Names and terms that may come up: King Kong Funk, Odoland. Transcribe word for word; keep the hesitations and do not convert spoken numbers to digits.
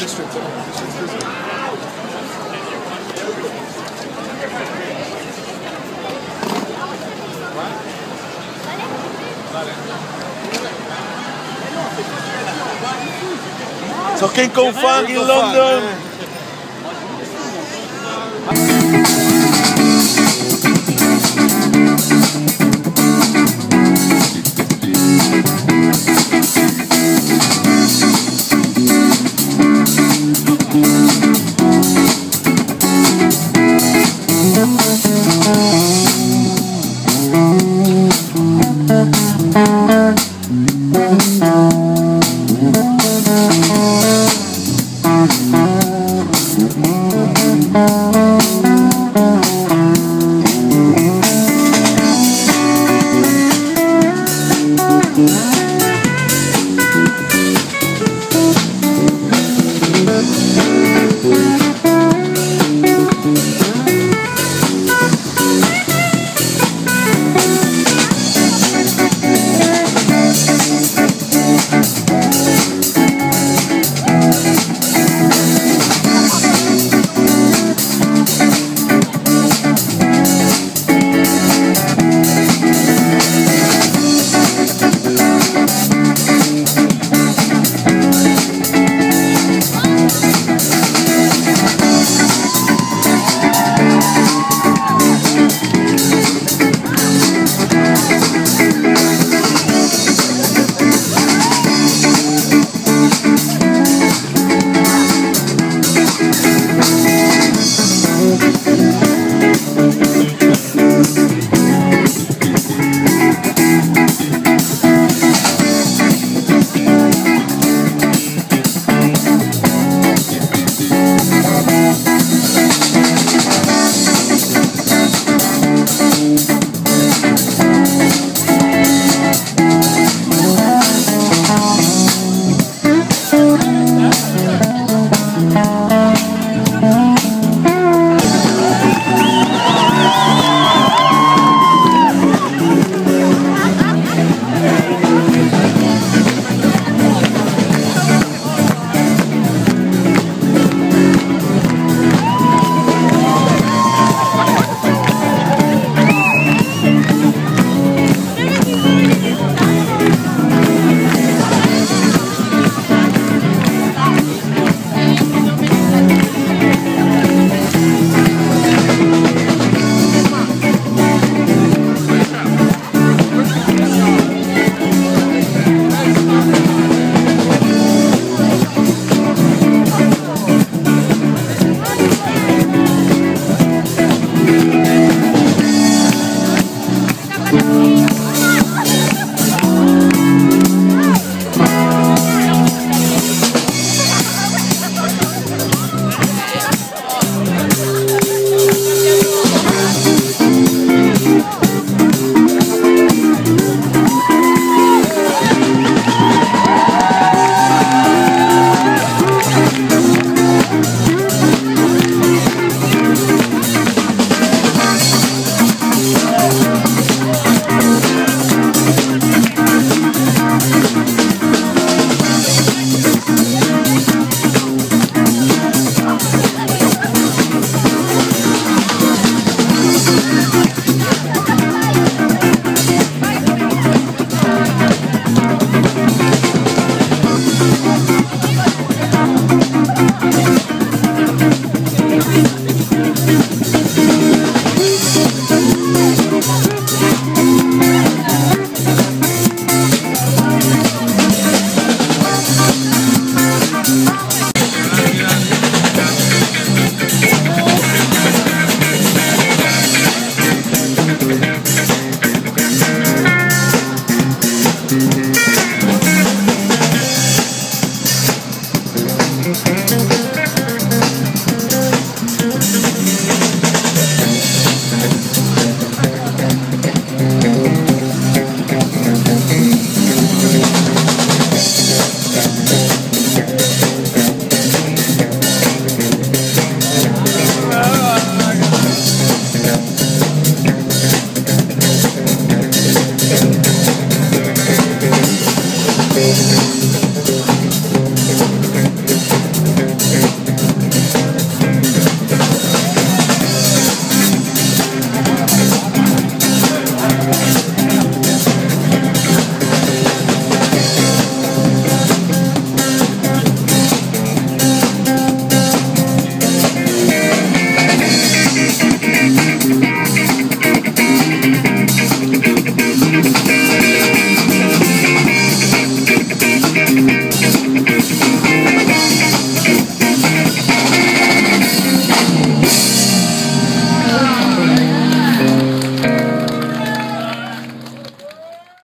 district. So King Kong Funk in London. Yeah. We'll be right back.